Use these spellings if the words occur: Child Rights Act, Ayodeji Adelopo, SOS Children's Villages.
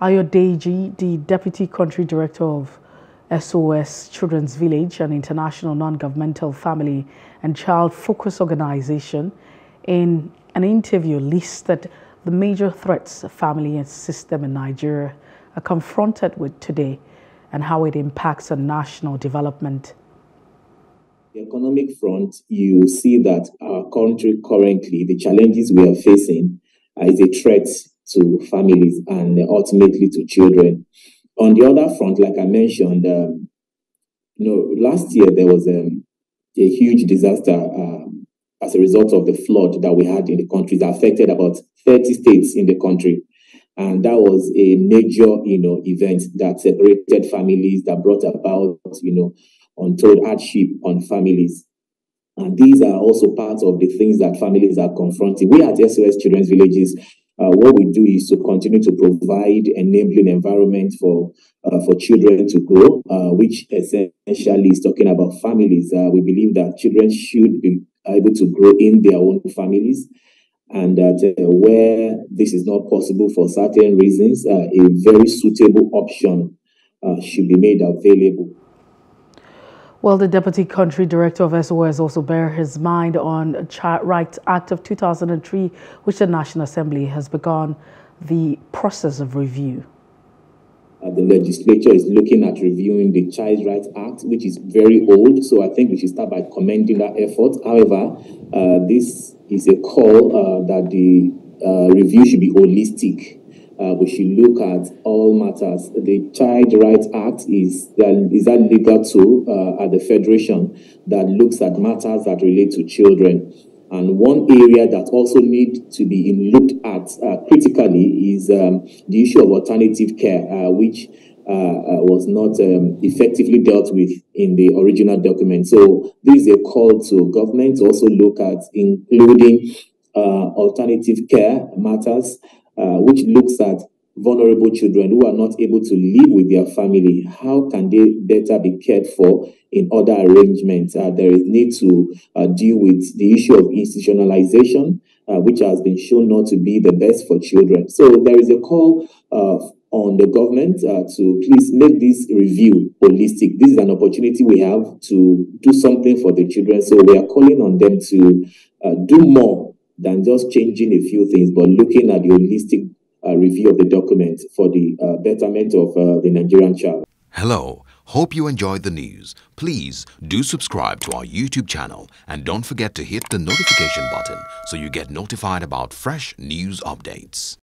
Ayodeji, the Deputy Country Director of SOS Children's Village, an international non-governmental family and child-focused organization, in an interview listed the major threats family and system in Nigeria are confronted with today and how it impacts on national development. The economic front, you see that our country currently, the challenges we are facing is a threat to families and ultimately to children. On the other front, like I mentioned, last year there was a huge disaster as a result of the flood that we had in the country that affected about 30 states in the country. And that was a major, event that separated families, that brought about, untold hardship on families. And these are also part of the things that families are confronting. We at SOS Children's Villages, what we do is to continue to provide enabling environment for children to grow, which essentially is talking about families. We believe that children should be able to grow in their own families, and that where this is not possible for certain reasons, a very suitable option should be made available. Well, the Deputy Country Director of SOS also bear his mind on Child Rights Act of 2003, which the National Assembly has begun the process of review. The legislature is looking at reviewing the Child Rights Act, which is very old, so I think we should start by commending that effort. However, this is a call that the review should be holistic. We should look at all matters. The Child Rights Act is that legal tool at the Federation that looks at matters that relate to children. And one area that also needs to be looked at critically is the issue of alternative care, which was not effectively dealt with in the original document. So this is a call to government to also look at including alternative care matters, which looks at vulnerable children who are not able to live with their family. How can they better be cared for in other arrangements? There is need to deal with the issue of institutionalization, which has been shown not to be the best for children. So there is a call on the government to please make this review holistic. This is an opportunity we have to do something for the children. So we are calling on them to do more than just changing a few things, but looking at the holistic review of the document for the betterment of the Nigerian child. Hello, hope you enjoyed the news. Please do subscribe to our YouTube channel and don't forget to hit the notification button so you get notified about fresh news updates.